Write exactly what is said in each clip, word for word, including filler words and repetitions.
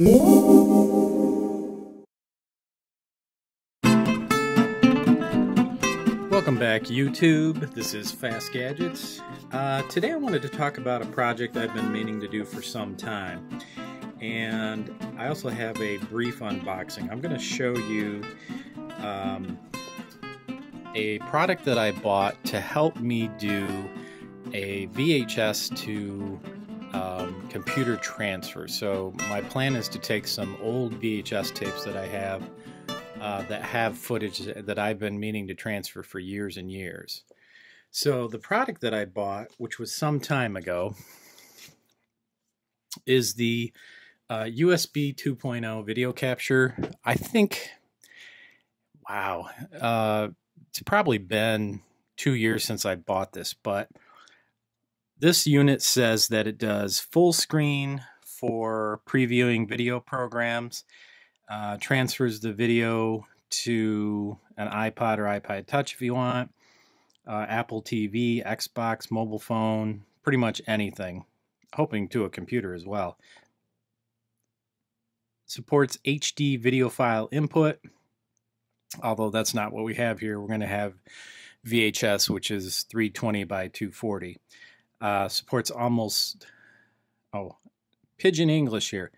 Welcome back, YouTube. This is Fast Gadgets. Uh, today I wanted to talk about a project I've been meaning to do for some time. And I also have a brief unboxing. I'm going to show you um, a product that I bought to help me do a V H S to Um, computer transfer. So my plan is to take some old V H S tapes that I have uh, that have footage that I've been meaning to transfer for years and years. So the product that I bought, which was some time ago, is the uh, U S B two point oh video capture. I think, wow, uh, it's probably been two years since I bought this, but this unit says that it does full screen for previewing video programs, uh, transfers the video to an iPod or iPod Touch if you want, uh, Apple T V, Xbox, mobile phone, pretty much anything, hoping to a computer as well. Supports H D video file input, although that's not what we have here. We're going to have V H S, which is three twenty by two forty. Uh, supports almost, oh, pigeon English here.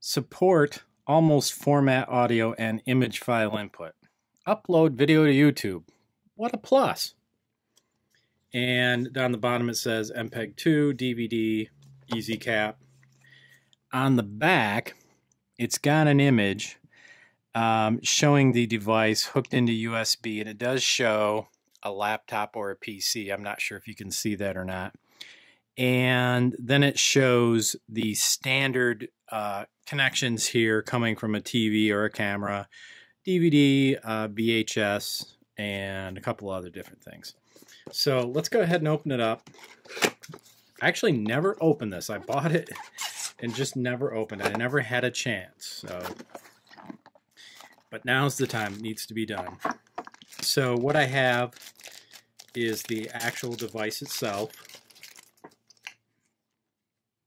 Support almost format audio and image file input. Upload video to YouTube. What a plus. And down the bottom it says M P E G two, D V D, EasyCap. On the back, it's got an image um, showing the device hooked into U S B, and it does show a laptop or a P C. I'm not sure if you can see that or not. And then it shows the standard uh, connections here coming from a T V or a camera, D V D, uh, V H S, and a couple other different things. So let's go ahead and open it up. I actually never opened this. I bought it and just never opened it. I never had a chance. So, but now's the time. It needs to be done. So what I have is the actual device itself.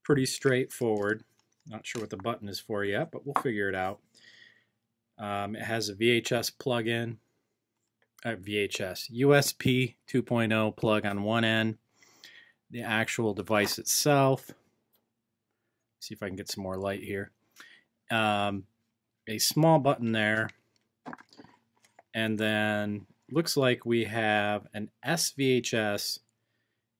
Pretty straightforward. Not sure what the button is for yet, but we'll figure it out. Um, it has a V H S plug-in, uh, V H S, U S B two point oh plug on one end. The actual device itself. See if I can get some more light here. Um, a small button there. And then looks like we have an S V H S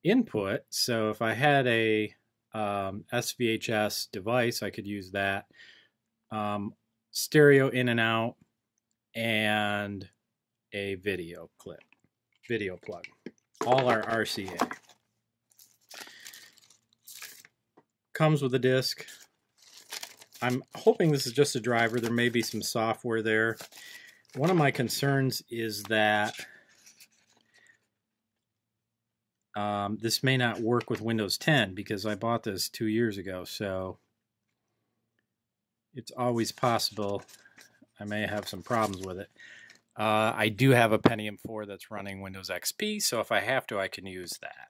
input. So if I had a um, S V H S device, I could use that. Um, stereo in and out, and a video clip, video plug. All our R C A. Comes with a disc. I'm hoping this is just a driver. There may be some software there. One of my concerns is that um, this may not work with Windows ten because I bought this two years ago, so it's always possible I may have some problems with it. Uh, I do have a Pentium four that's running Windows X P, so if I have to, I can use that.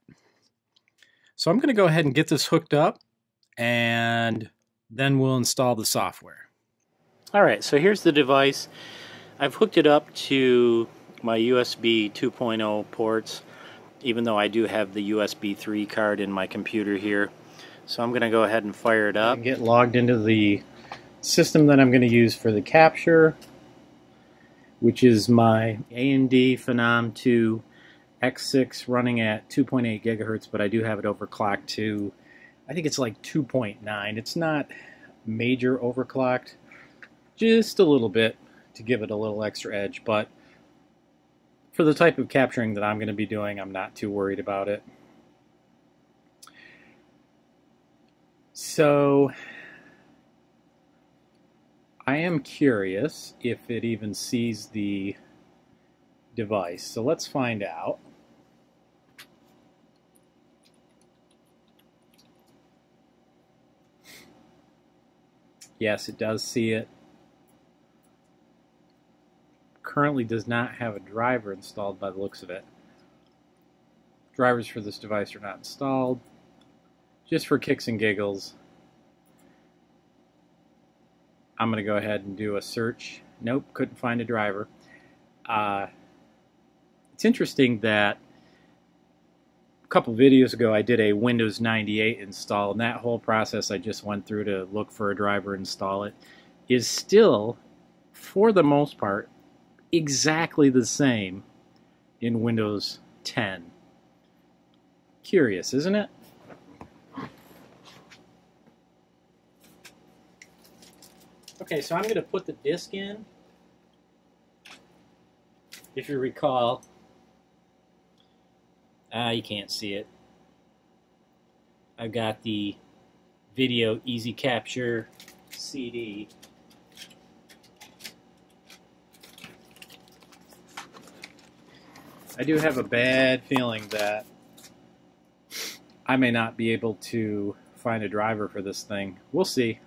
So I'm going to go ahead and get this hooked up, and then we'll install the software. All right, so here's the device. I've hooked it up to my U S B two point oh ports, even though I do have the U S B three card in my computer here. So I'm going to go ahead and fire it up. Get logged into the system that I'm going to use for the capture, which is my A M D Phenom two X six running at two point eight gigahertz, but I do have it overclocked to, I think it's like two point nine. It's not major overclocked, just a little bit, to give it a little extra edge, but for the type of capturing that I'm going to be doing, I'm not too worried about it. So I am curious if it even sees the device, so let's find out. Yes, it does see it. Currently does not have a driver installed by the looks of it. Drivers for this device are not installed. Just for kicks and giggles, I'm going to go ahead and do a search. Nope, couldn't find a driver. Uh, it's interesting that a couple videos ago I did a Windows ninety-eight install, and that whole process I just went through to look for a driver, install it, is still, for the most part, exactly the same in Windows ten. Curious, isn't it? Okay, so I'm going to put the disk in. If you recall, ah, you can't see it. I've got the video Easy Capture C D. I do have a bad feeling that I may not be able to find a driver for this thing. We'll see.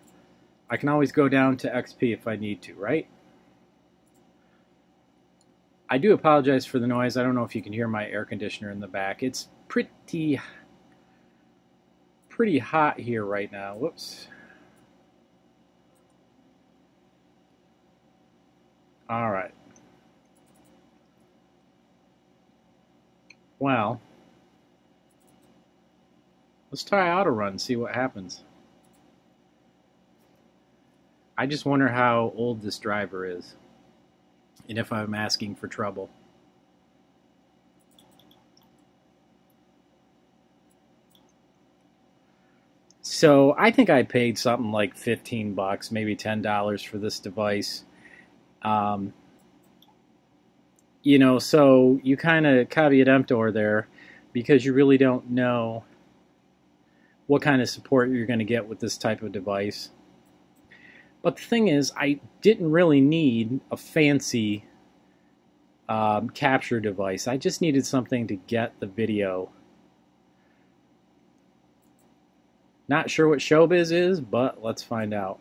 I can always go down to X P if I need to, right? I do apologize for the noise. I don't know if you can hear my air conditioner in the back. It's pretty, pretty hot here right now. Whoops. All right. Well, let's try Autorun and see what happens. I just wonder how old this driver is, and if I'm asking for trouble. So I think I paid something like fifteen bucks, maybe ten dollars for this device. Um, you know, so you kind of caveat emptor there, because you really don't know what kind of support you're going to get with this type of device. But the thing is, I didn't really need a fancy um, capture device. I just needed something to get the video. Not sure what Showbiz is, but let's find out.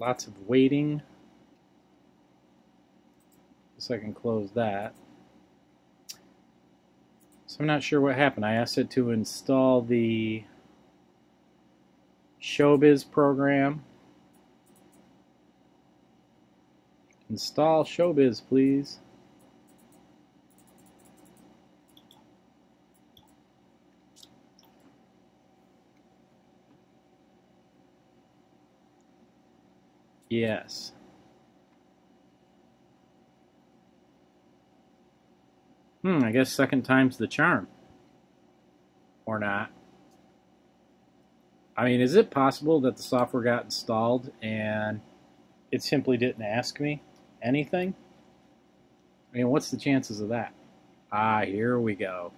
Lots of waiting. So I can close that. So I'm not sure what happened. I asked it to install the Showbiz program. Install Showbiz, please. Yes. Hmm, I guess second time's the charm. Or not. I mean, is it possible that the software got installed and it simply didn't ask me anything? I mean, what's the chances of that? Ah, here we go.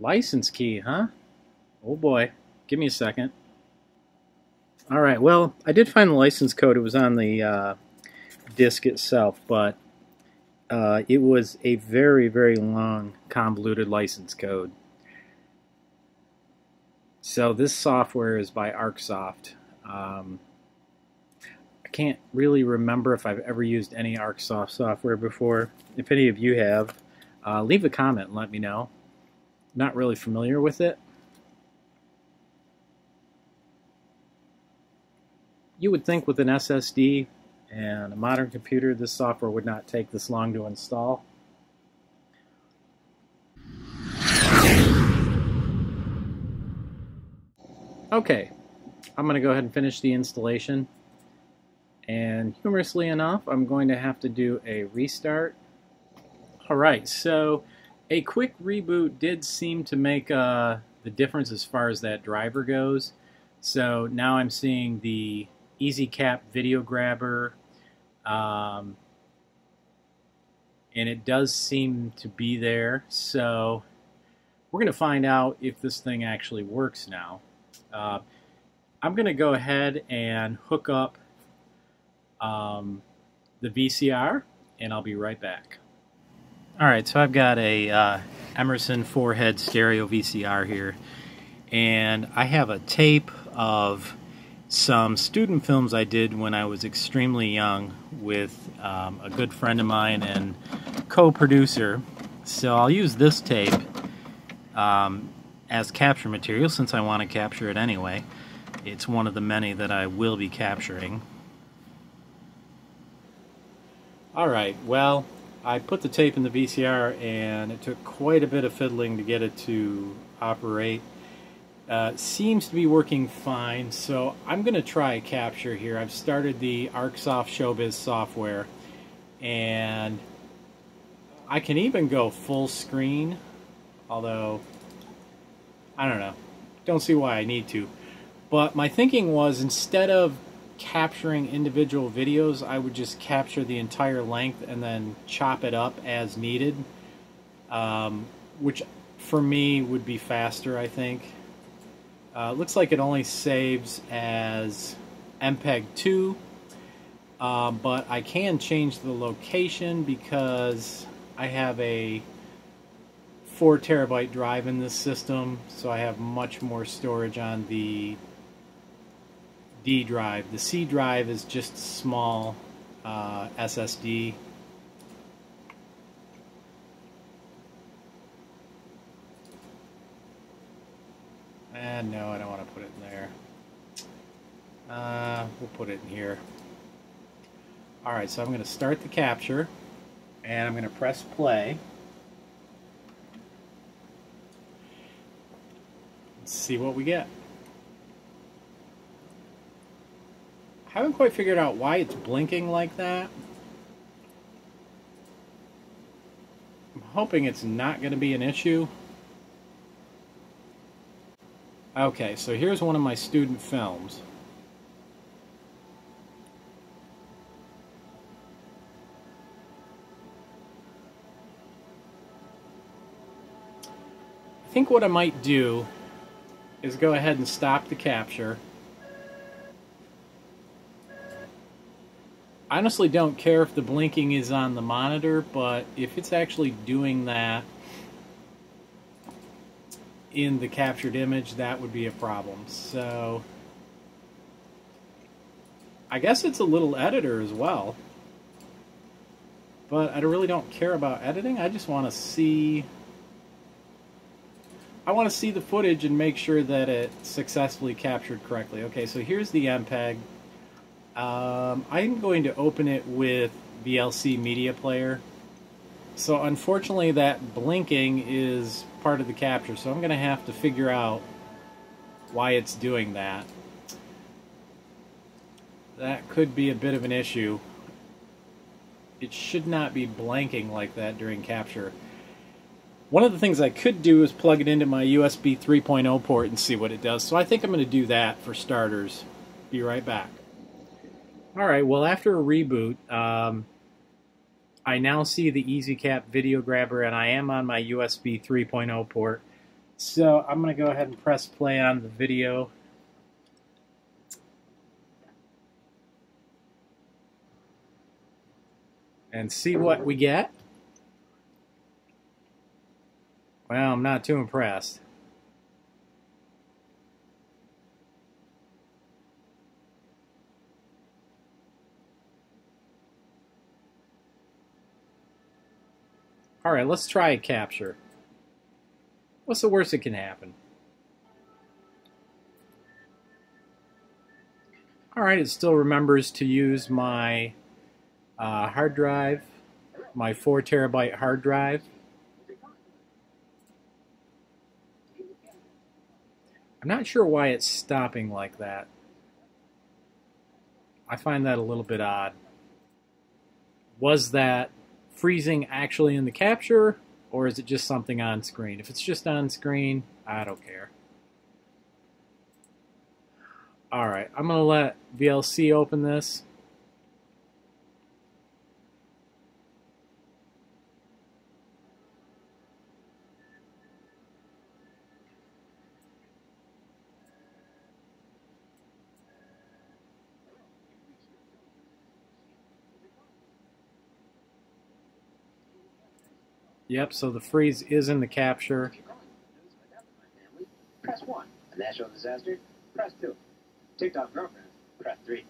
License key, huh? Oh boy. Give me a second. All right, well, I did find the license code. It was on the uh, disk itself, but uh, it was a very, very long, convoluted license code. So this software is by ArcSoft. Um, I can't really remember if I've ever used any ArcSoft software before. If any of you have, uh, leave a comment and let me know. Not really familiar with it. You would think with an S S D and a modern computer, this software would not take this long to install. Okay, I'm going to go ahead and finish the installation. And humorously enough, I'm going to have to do a restart. All right, so a quick reboot did seem to make uh, the difference as far as that driver goes. So now I'm seeing the EasyCap video grabber, um, and it does seem to be there. So we're going to find out if this thing actually works now. Uh, I'm going to go ahead and hook up um, the V C R, and I'll be right back. All right, so I've got a uh, Emerson four-head stereo V C R here, and I have a tape of some student films I did when I was extremely young with um, a good friend of mine and co-producer. So I'll use this tape um, as capture material since I want to capture it anyway. It's one of the many that I will be capturing. Alright, well, I put the tape in the V C R and it took quite a bit of fiddling to get it to operate. Uh, seems to be working fine, so I'm going to try a capture here. I've started the ArcSoft Showbiz software, and I can even go full screen, although I don't know. Don't see why I need to. But my thinking was, instead of capturing individual videos, I would just capture the entire length and then chop it up as needed, um, which for me would be faster, I think. Uh, looks like it only saves as M P E G two, uh, but I can change the location because I have a four terabyte drive in this system, so I have much more storage on the D drive. The C drive is just small uh, S S D. And no, I don't want to put it in there. Uh, we'll put it in here. Alright, so I'm going to start the capture, and I'm going to press play. See what we get. I haven't quite figured out why it's blinking like that. I'm hoping it's not going to be an issue. Okay, so here's one of my student films. I think what I might do is go ahead and stop the capture. I honestly don't care if the blinking is on the monitor, but if it's actually doing that in the captured image, that would be a problem. So I guess it's a little editor as well, but I really don't care about editing. I just want to see I want to see the footage and make sure that it successfully captured correctly. Okay, so here's the M P E G. Um, I'm going to open it with V L C Media Player. So unfortunately that blinking is part of the capture, so I'm going to have to figure out why it's doing that. That could be a bit of an issue. It should not be blanking like that during capture. One of the things I could do is plug it into my U S B three point oh port and see what it does. So I think I'm going to do that for starters. Be right back. Alright, well, after a reboot, um, I now see the EasyCap video grabber, and I am on my U S B three point oh port. So I'm going to go ahead and press play on the video. And see what we get. Well, I'm not too impressed. Alright, let's try a capture. What's the worst that can happen? Alright, it still remembers to use my uh, hard drive, my four terabyte hard drive. I'm not sure why it's stopping like that. I find that a little bit odd. Was that freezing actually in the capture, or is it just something on screen? If it's just on screen, I don't care. Alright, I'm going to let V L C open this. Yep, so the freeze is in the capture. Press one. A national disaster? Press two. TikTok girlfriend? Press three.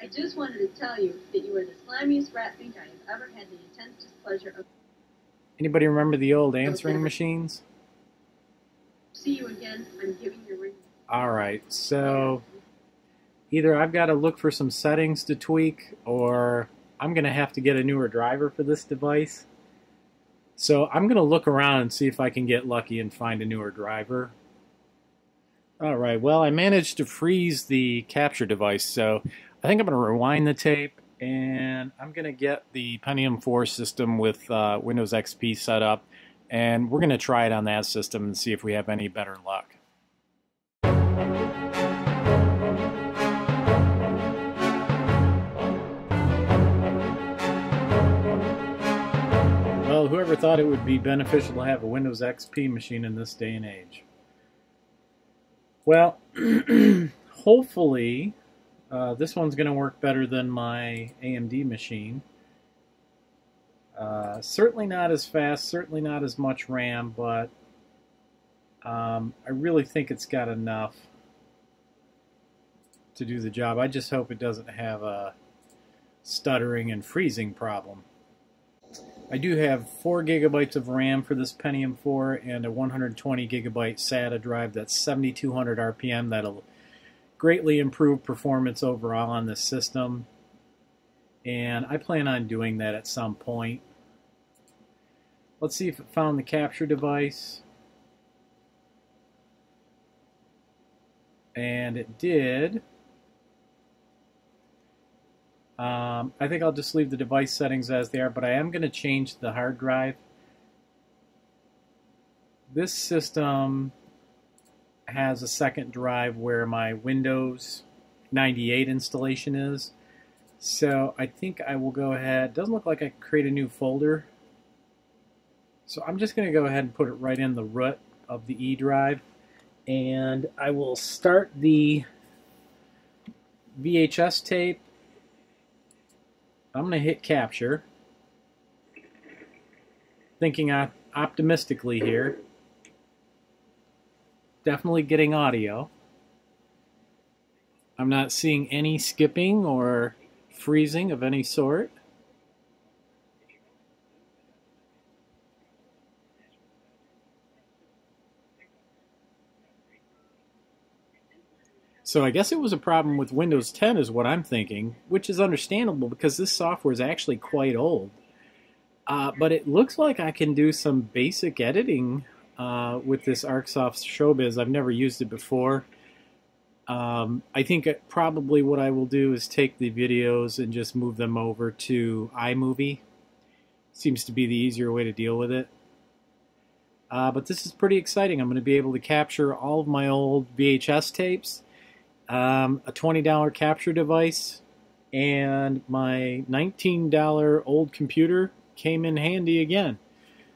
I just wanted to tell you that you are the slimiest rat think I have ever had the intense displeasure of. Anybody remember the old answering okay. machines? See you again. I'm giving your ring. Alright, so either I've got to look for some settings to tweak, or I'm going to have to get a newer driver for this device. So I'm going to look around and see if I can get lucky and find a newer driver. Alright, well, I managed to freeze the capture device, so I think I'm going to rewind the tape, and I'm going to get the Pentium four system with uh, Windows X P set up, and we're going to try it on that system and see if we have any better luck. Well, whoever thought it would be beneficial to have a Windows X P machine in this day and age? Well, hopefully uh, this one's going to work better than my A M D machine. Uh, certainly not as fast, certainly not as much RAM, but um, I really think it's got enough to do the job. I just hope it doesn't have a stuttering and freezing problem. I do have four gigabytes of RAM for this Pentium four and a one hundred twenty gigabyte SATA drive that's seventy-two hundred R P M. That'll greatly improve performance overall on this system, and I plan on doing that at some point. Let's see if it found the capture device. And it did. Um, I think I'll just leave the device settings as they are, but I am going to change the hard drive. This system has a second drive where my Windows ninety-eight installation is. So I think I will go ahead. Doesn't look like I can create a new folder. So I'm just going to go ahead and put it right in the root of the E drive. And I will start the V H S tape. I'm going to hit capture, thinking op optimistically here, definitely getting audio. I'm not seeing any skipping or freezing of any sort. So I guess it was a problem with Windows ten is what I'm thinking, which is understandable because this software is actually quite old. Uh, but it looks like I can do some basic editing uh, with this ArcSoft Showbiz. I've never used it before. Um, I think it, probably what I will do is take the videos and just move them over to iMovie. Seems to be the easier way to deal with it. Uh, but this is pretty exciting. I'm going to be able to capture all of my old V H S tapes. Um, a twenty dollar capture device, and my nineteen dollar old computer came in handy again.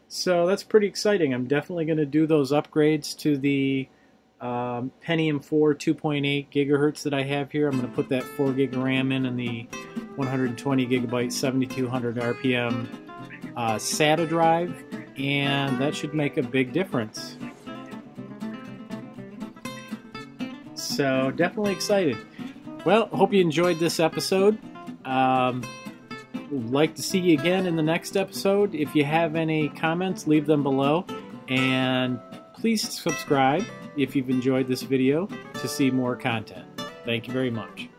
So that's pretty exciting. I'm definitely going to do those upgrades to the um, Pentium four two point eight gigahertz that I have here. I'm going to put that four gig RAM in and the one hundred twenty gigabyte seventy-two hundred R P M uh, SATA drive, and that should make a big difference. So definitely excited. Well, hope you enjoyed this episode. Um, would like to see you again in the next episode. If you have any comments, leave them below. And please subscribe if you've enjoyed this video to see more content. Thank you very much.